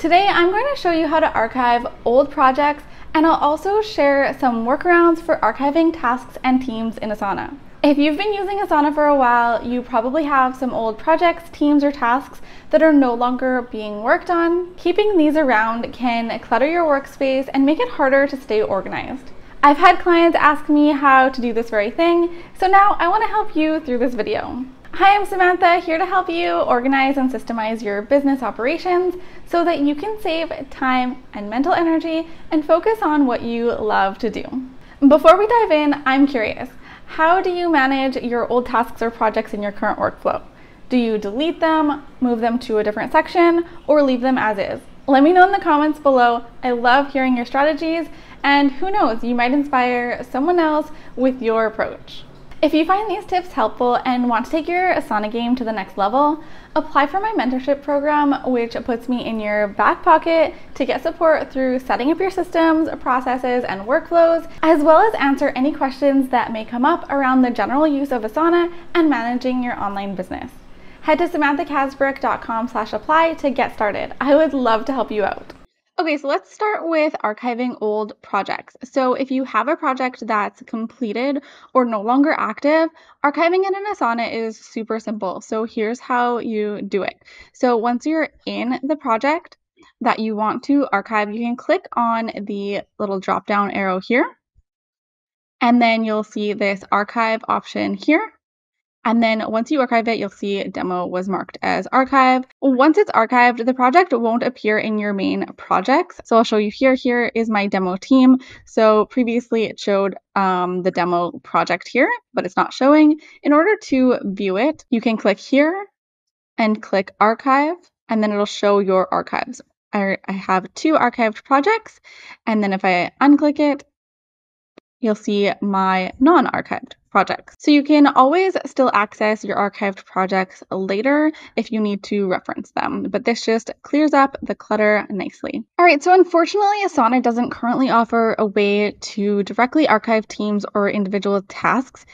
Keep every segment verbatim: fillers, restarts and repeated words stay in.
Today I'm going to show you how to archive old projects, and I'll also share some workarounds for archiving tasks and teams in Asana. If you've been using Asana for a while, you probably have some old projects, teams, or tasks that are no longer being worked on. Keeping these around can clutter your workspace and make it harder to stay organized. I've had clients ask me how to do this very thing, so now I want to help you through this video. Hi, I'm Samantha, here to help you organize and systemize your business operations so that you can save time and mental energy and focus on what you love to do. Before we dive in, I'm curious. How do you manage your old tasks or projects in your current workflow? Do you delete them, move them to a different section, or leave them as is? Let me know in the comments below. I love hearing your strategies, and who knows, you might inspire someone else with your approach. If you find these tips helpful and want to take your Asana game to the next level, apply for my mentorship program, which puts me in your back pocket to get support through setting up your systems, processes, and workflows, as well as answer any questions that may come up around the general use of Asana and managing your online business. Head to samantha kasbrick dot com slash apply to get started. I would love to help you out. Okay, so let's start with archiving old projects. So if you have a project that's completed or no longer active, archiving it in Asana is super simple. So here's how you do it. So once you're in the project that you want to archive, you can click on the little drop-down arrow here, and then you'll see this archive option here. And then once you archive it, you'll see demo was marked as archive. Once it's archived, the project won't appear in your main projects. So I'll show you here. Here is my demo team. So previously it showed um, the demo project here, but it's not showing. In order to view it, you can click here and click archive, and then it'll show your archives. I, I have two archived projects. And then if I unclick it, you'll see my non-archived projects. So you can always still access your archived projects later if you need to reference them, but this just clears up the clutter nicely. All right, so unfortunately, Asana doesn't currently offer a way to directly archive teams or individual tasks.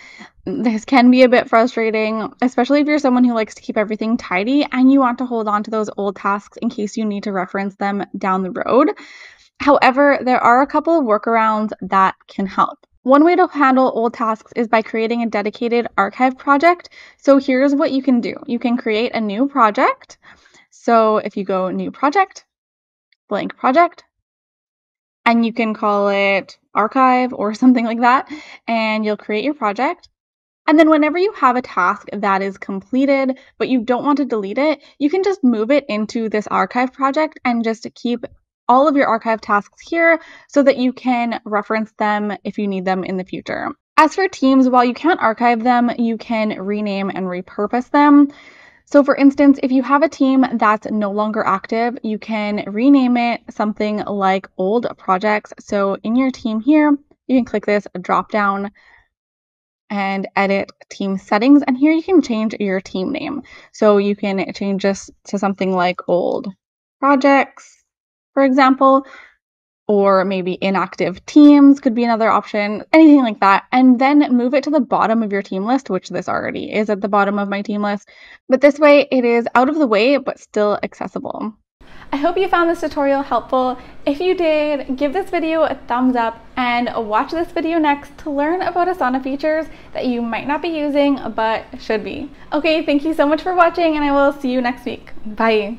This can be a bit frustrating, especially if you're someone who likes to keep everything tidy and you want to hold on to those old tasks in case you need to reference them down the road. However, there are a couple of workarounds that can help. One way to handle old tasks is by creating a dedicated archive project. So here's what you can do. You can create a new project. So if you go new project, blank project, and you can call it archive or something like that, and you'll create your project. And then whenever you have a task that is completed, but you don't want to delete it, you can just move it into this archive project and just keep all of your archive tasks here so that you can reference them if you need them in the future. As for teams, while you can't archive them, you can rename and repurpose them. So for instance, if you have a team that's no longer active, you can rename it something like old projects. So in your team here, you can click this drop down and edit team settings. And here you can change your team name. So you can change this to something like old projects, for example, or maybe inactive teams could be another option, anything like that. And then move it to the bottom of your team list, which this already is at the bottom of my team list. But this way it is out of the way, but still accessible. I hope you found this tutorial helpful. If you did, give this video a thumbs up and watch this video next to learn about Asana features that you might not be using, but should be. Okay, thank you so much for watching, and I will see you next week. Bye.